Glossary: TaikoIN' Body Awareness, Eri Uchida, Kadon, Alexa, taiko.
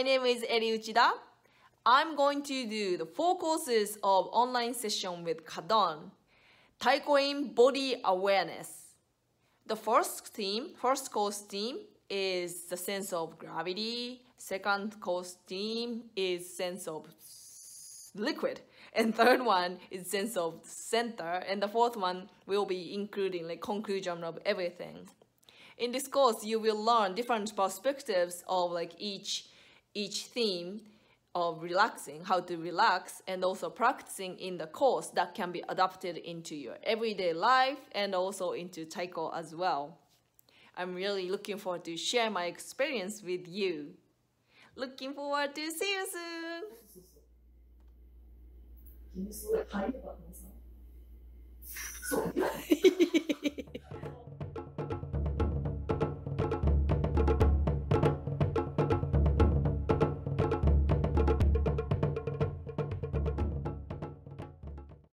My name is Eri Uchida. I'm going to do the 4 courses of online session with Kadon, TaikoIN' Body Awareness. The first course theme is the sense of gravity. Second course theme is sense of liquid, and third one is sense of center, and the fourth one will be including the conclusion of everything. In this course, you will learn different perspectives of like each theme of relaxing, how to relax, and also practicing in the course that can be adapted into your everyday life and also into taiko as well. I'm really looking forward to share my experience with you. Looking forward to see you soon! Can you slow it high about myself?